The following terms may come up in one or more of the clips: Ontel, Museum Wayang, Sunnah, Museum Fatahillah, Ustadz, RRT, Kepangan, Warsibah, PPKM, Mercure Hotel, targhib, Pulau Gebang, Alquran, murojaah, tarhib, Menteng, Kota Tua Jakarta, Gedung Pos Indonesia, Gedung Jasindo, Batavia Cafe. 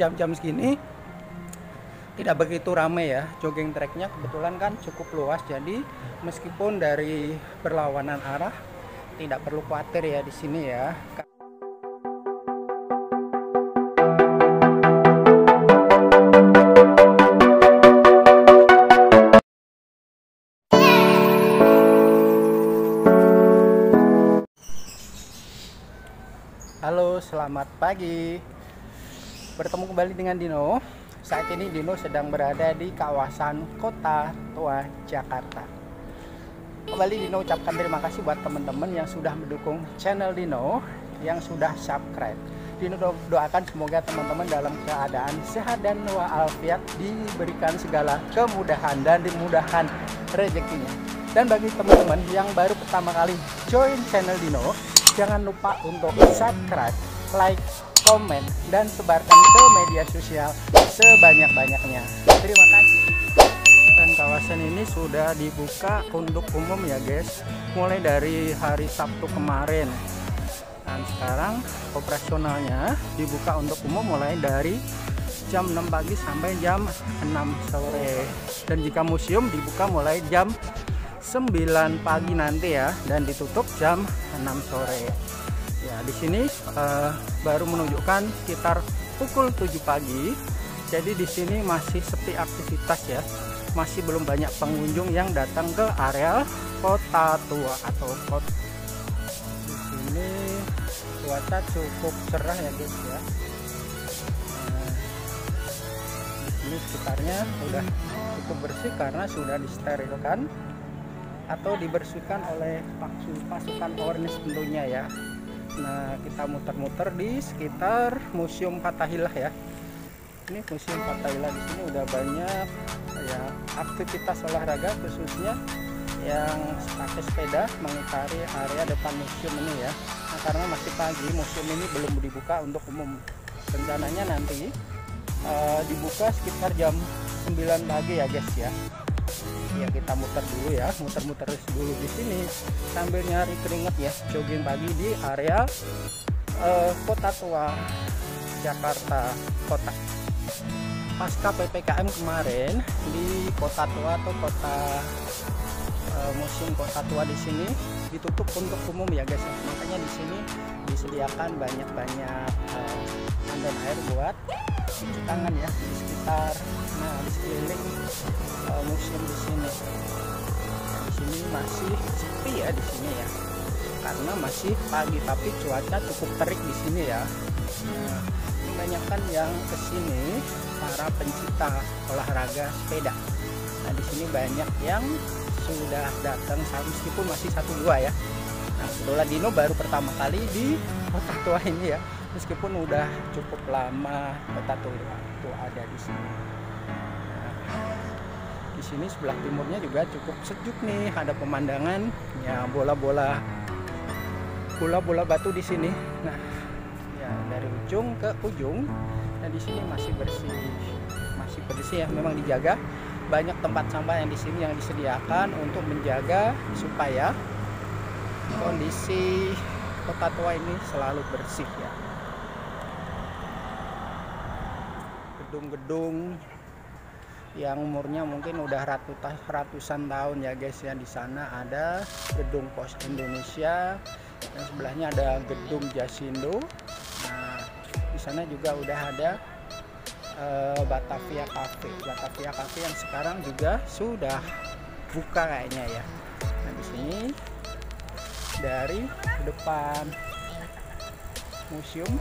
Jam-jam segini tidak begitu ramai ya, jogging tracknya kebetulan kan cukup luas, jadi meskipun dari berlawanan arah tidak perlu khawatir ya di sini ya. Halo, selamat pagi. Bertemu kembali dengan Dino. Saat ini Dino sedang berada di kawasan Kota Tua Jakarta. Kembali Dino ucapkan terima kasih buat teman-teman yang sudah mendukung channel Dino, yang sudah subscribe. Dino doakan semoga teman-teman dalam keadaan sehat dan walafiat, diberikan segala kemudahan dan dimudahkan rezekinya. Dan bagi teman-teman yang baru pertama kali join channel Dino, jangan lupa untuk subscribe, like, komen, dan sebarkan ke media sosial sebanyak-banyaknya. Terima kasih. Dan kawasan ini sudah dibuka untuk umum ya guys, mulai dari hari Sabtu kemarin. Dan sekarang operasionalnya dibuka untuk umum mulai dari jam 6 pagi sampai jam 6 sore. Dan jika museum dibuka mulai jam 9 pagi nanti ya, dan ditutup jam 6 sore. Ya, di sini baru menunjukkan sekitar pukul 7 pagi. Jadi di sini masih sepi aktivitas ya. Masih belum banyak pengunjung yang datang ke areal Kota Tua atau kota. Di sini cuaca cukup cerah ya guys ya. Nah, di sini sekitarnya sudah cukup bersih karena sudah disterilkan atau dibersihkan oleh pasukan ornis tentunya ya. Nah, kita muter-muter di sekitar Museum Fatahillah ya. Ini Museum Fatahillah di sini udah banyak ya aktivitas olahraga, khususnya yang pakai sepeda mengitari area depan museum ini ya. Nah, karena masih pagi, museum ini belum dibuka untuk umum. Rencananya nanti dibuka sekitar jam 9 pagi ya guys ya. Ya, kita muter dulu ya, muter-muter dulu di sini sambil nyari keringat ya, jogging pagi di area Kota Tua Jakarta Kota. Pasca PPKM kemarin di Kota Tua atau Museum Kota Tua di sini ditutup untuk umum ya guys. Makanya di sini disediakan banyak-banyak tandon air buat cuci tangan ya di sekitar, nah di sekeliling museum di sini. Nah, di sini masih sepi ya di sini ya, karena masih pagi tapi cuaca cukup terik di sini ya. Nah, kebanyakan yang kesini para pencinta olahraga sepeda. Nah, di sini banyak yang sudah datang meskipun masih 1-2 ya. Nah, kebetulan Dino baru pertama kali di Kota Tua ini ya, meskipun udah cukup lama Kota Tua itu ada di sini. Nah, di sini sebelah timurnya juga cukup sejuk nih, ada pemandangan ya, bola-bola batu di sini. Nah, ya dari ujung ke ujung. Nah, di sini masih bersih ya, memang dijaga. Banyak tempat sampah yang di sini yang disediakan untuk menjaga supaya kondisi Kota Tua ini selalu bersih ya. Gedung-gedung yang umurnya mungkin udah ratusan tahun ya guys ya. Di sana ada Gedung Pos Indonesia, dan sebelahnya ada Gedung Jasindo. Nah, di sana juga udah ada Batavia Cafe. Batavia Cafe yang sekarang juga sudah buka kayaknya ya. Nah, di sini dari depan museum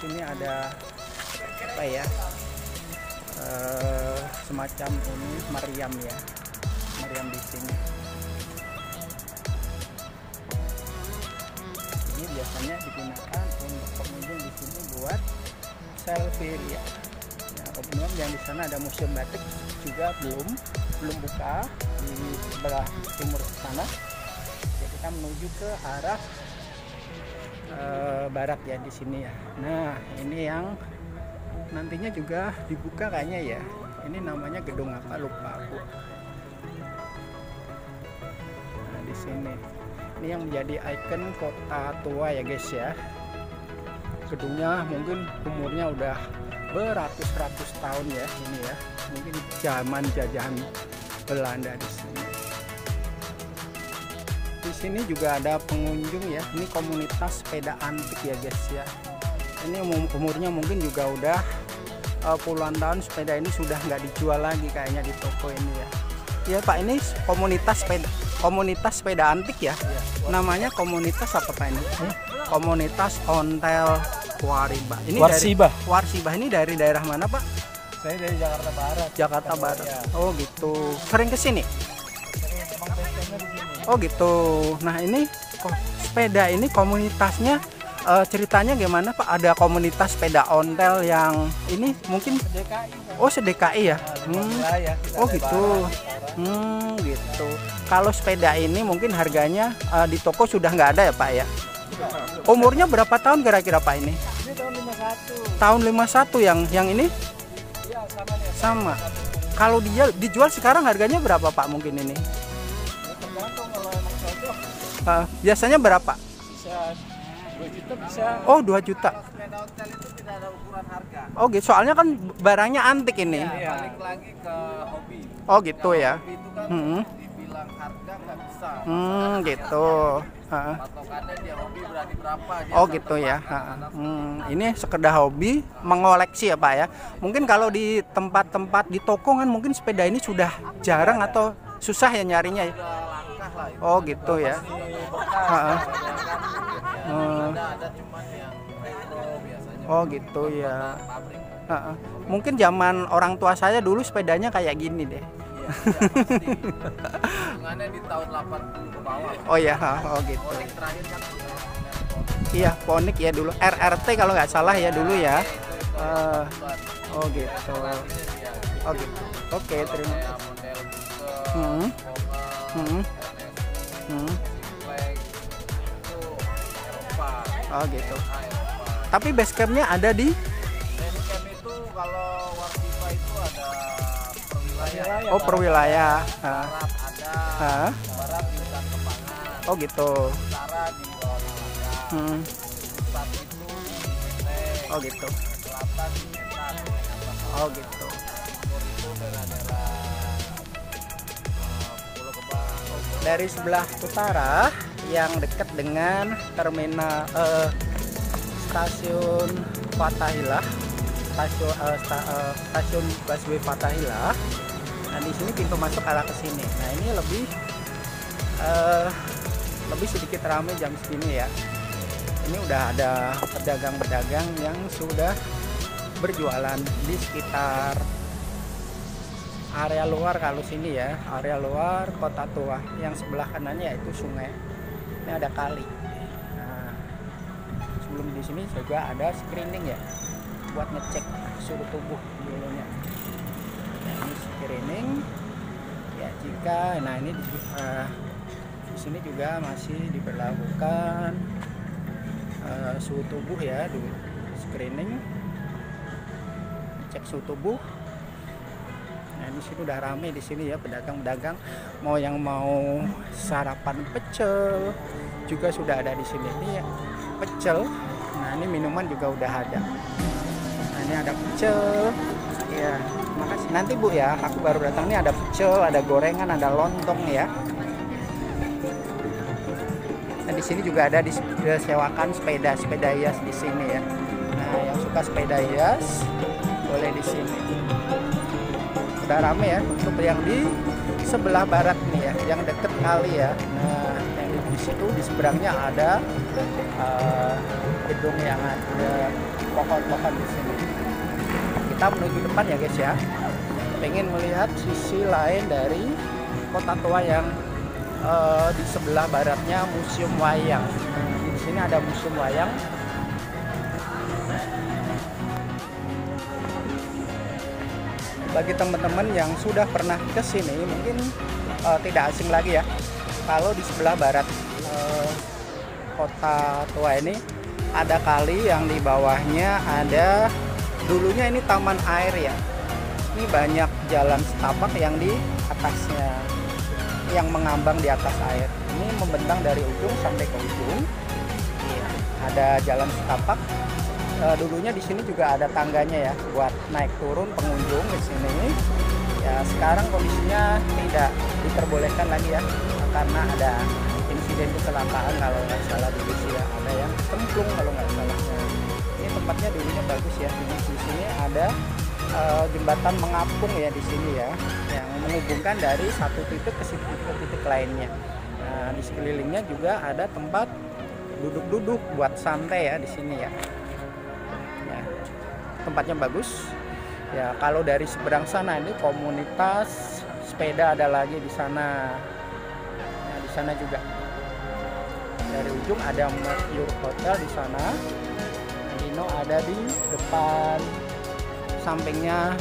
sini ada apa ya, semacam ini meriam ya, meriam di sini. Ini biasanya digunakan untuk pengunjung di sini buat selfie ya. Nah, kemudian yang di sana ada museum batik juga belum buka di sebelah timur sana. Kita menuju ke arah barat ya di sini ya. Nah, ini yang nantinya juga dibuka kayaknya ya. Ini namanya gedung apa lupa aku. Nah, di sini. Ini yang menjadi ikon Kota Tua ya guys ya. gedungnya mungkin umurnya udah beratus-ratus tahun ya ini ya, mungkin zaman jajahan Belanda di sini. Di sini juga ada pengunjung ya, ini komunitas sepeda antik ya guys ya. Ini umurnya mungkin juga udah puluhan tahun, sepeda ini sudah nggak dijual lagi kayaknya di toko ini ya. Ya Pak, ini komunitas sepeda antik ya. Namanya komunitas apa Pak ini? Komunitas Ontel Warsibah. Ini Warsibah ini dari daerah mana Pak? Saya dari Jakarta Barat. Jakarta Barat. Ya. Oh gitu. Sering kesini? Oh gitu. Nah ini sepeda ini komunitasnya ceritanya gimana Pak? Ada komunitas sepeda ontel yang ini mungkin? Oh se-DKI ya. Oh gitu. Gitu. Kalau sepeda ini mungkin harganya di toko sudah nggak ada ya Pak ya? Umurnya berapa tahun kira-kira Pak ini? Ini tahun 51. Tahun 51 yang ini? Iya, sama. Kalau dia dijual sekarang harganya berapa Pak mungkin ini? Ya, tergantung kalau emang cocok. Biasanya berapa? Bisa 2 juta bisa. Oh, 2 juta. Kalau sepeda ontel itu tidak ada ukuran harga. Oh, gitu. Soalnya kan barangnya antik ini. Iya, balik lagi ke hobi. Oh, gitu kalau ya. Hobi itu kan dibilang harga nggak bisa. Gitu. Patokannya dia hobi berani berapa aja. Oh gitu ya. Ini sekedar hobi mengoleksi ya Pak ya. Mungkin kalau di tempat-tempat di toko kan mungkin sepeda ini sudah jarang atau susah ya nyarinya ya. Oh gitu ya. Oh gitu ya. Mungkin zaman orang tua saya dulu sepedanya kayak gini deh. Hitungannya di tahun 80 ke bawah. Oh ya, oh gitu. Ponik terakhir kan iya, ponik ya dulu RRT kalau nggak salah ya dulu ya. Oh gitu. Oh gitu. Oke, terima kasih. Oh gitu. Tapi basecampnya ada di? Basecamp itu kalau Warsibah itu ada. Oh per wilayah. Barat di hutan Kepangan. Oh gitu. Utara di Bawah Naga. Pusat itu di Menteng. Oh gitu. Selatan di Medan. Oh gitu. Timur itu daerah-daerah Pulau Gebang. Dari sebelah utara yang dekat dengan terminal stasiun Fatahillah, stasiun busway Fatahillah. Nah di sini pintu masuk arah ke sini. Nah ini lebih sedikit ramai jam segini ya. Ini udah ada pedagang-pedagang yang sudah berjualan di sekitar area luar kalau sini ya, area luar Kota Tua. Yang sebelah kanannya yaitu sungai. Ini ada kali. Nah, sebelum di sini juga ada screening ya, buat ngecek suhu tubuh dulunya. Screening ya jika, nah ini di sini juga masih diberlakukan suhu tubuh ya, screening cek suhu tubuh. Nah di sini udah ramai di sini ya pedagang-pedagang, mau yang mau sarapan pecel juga sudah ada di sini ini ya, pecel. Nah ini minuman juga udah ada. Nah ini ada pecel ya. Makasih. Nanti Bu ya, aku baru datang nih ada pecel, ada gorengan, ada lontong ya. Nah di sini juga ada disewakan sepeda hias di sini ya. Nah yang suka sepeda hias boleh di sini. Udah rame ya untuk yang di sebelah barat nih ya, yang deket kali ya. Nah yang di situ di seberangnya ada gedung yang ada pohon-pohon di sini. Kita menuju depan ya guys ya, pengen melihat sisi lain dari Kota Tua yang di sebelah baratnya Museum Wayang. Di sini ada Museum Wayang. Bagi teman-teman yang sudah pernah ke sini mungkin tidak asing lagi ya kalau di sebelah barat Kota Tua ini ada kali yang di bawahnya ada. Dulunya ini taman air ya. Ini banyak jalan setapak yang di atasnya, yang mengambang di atas air. Ini membentang dari ujung sampai ke ujung. Ada jalan setapak dulunya di sini juga ada tangganya ya buat naik turun pengunjung di sini. Ya, sekarang kondisinya tidak diperbolehkan lagi ya, karena ada insiden kecelakaan kalau nggak salah di Rusia, ada yang cemplung kalau nggak salah. Nah, ini tempatnya dulunya bagus ya. Di sini ada jembatan mengapung ya di sini ya, yang menghubungkan dari satu titik ke titik lainnya. Nah, di sekelilingnya juga ada tempat duduk-duduk buat santai ya di sini ya. Ya, tempatnya bagus. Ya, kalau dari seberang sana ini komunitas sepeda ada lagi di sana. Nah, di sana juga dari ujung ada Mercure Hotel di sana. Dino ada di depan, sampingnya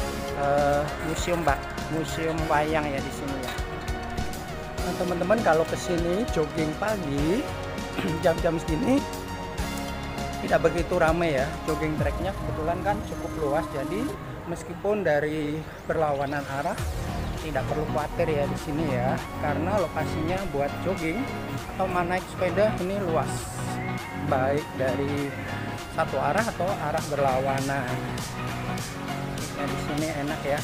Museum Wayang ya di sini ya. Nah, teman-teman kalau kesini jogging pagi jam-jam segini tidak begitu ramai ya. Jogging tracknya kebetulan kan cukup luas, jadi meskipun dari berlawanan arah tidak perlu khawatir ya di sini ya, karena lokasinya buat jogging atau naik sepeda ini luas, baik dari satu arah atau arah berlawanan. Nah, di sini enak ya,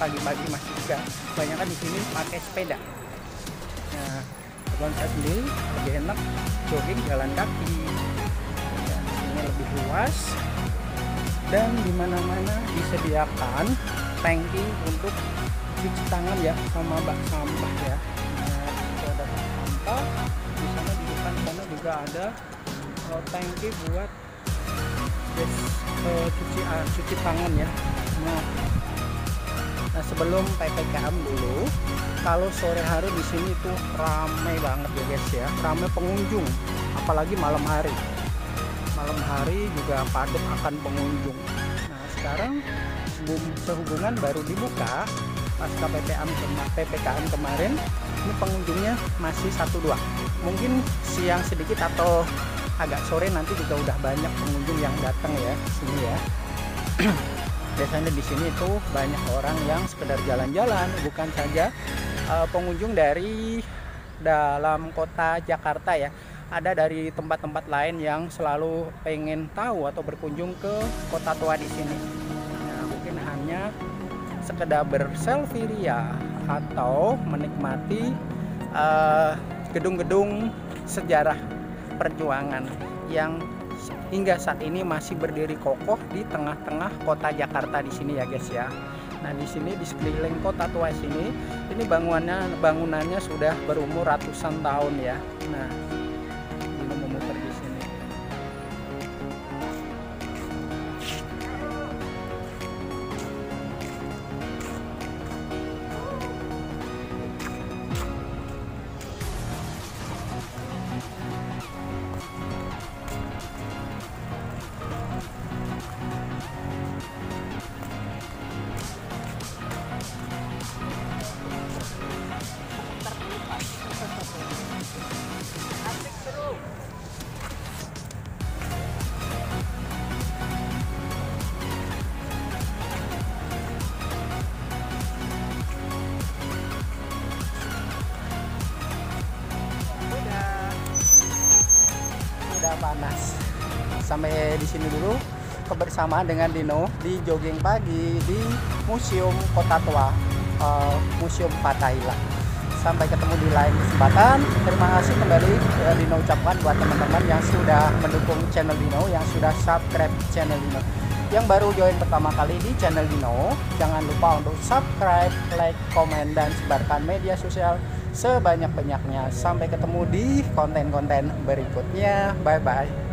pagi-pagi masih juga banyak kan di sini pakai sepeda. Nah, kalau saya sendiri lebih enak jogging jalan kaki. Ini lebih luas dan dimana-mana disediakan tangki untuk cuci tangan ya sama bak sampah ya. Nah, itu ada bak sampah di sana, di depan sana juga ada tangki buat cuci tangan ya. Nah, sebelum PPKM dulu, kalau sore hari di sini tuh ramai banget ya guys ya, ramai pengunjung, apalagi malam hari. Malam hari juga padat akan pengunjung. Nah, sekarang sehubungan baru dibuka pasca PPKM kemarin, ini pengunjungnya masih 1-2. Mungkin siang sedikit atau agak sore nanti juga udah banyak pengunjung yang datang ya ke sini ya. Biasanya di sini itu banyak orang yang sekedar jalan-jalan, bukan saja pengunjung dari dalam kota Jakarta ya. Ada dari tempat-tempat lain yang selalu pengen tahu atau berkunjung ke Kota Tua di sini. Nah, mungkin hanya sekedar berselfie ya, atau menikmati gedung-gedung sejarah perjuangan yang hingga saat ini masih berdiri kokoh di tengah-tengah Kota Jakarta di sini ya guys ya. Nah, di sini di sekeliling Kota Tua sini, ini bangunannya sudah berumur ratusan tahun ya. Nah, panas. Sampai di sini dulu kebersamaan dengan Dino di jogging pagi di Museum Kota Tua, Museum Fatahillah. Sampai ketemu di lain kesempatan. Terima kasih kembali Dino ucapkan buat teman-teman yang sudah mendukung channel Dino, yang sudah subscribe channel Dino. Yang baru join pertama kali di channel Dino, jangan lupa untuk subscribe, like, komen, dan sebarkan media sosial sebanyak-banyaknya. Sampai ketemu di konten-konten berikutnya. Bye-bye.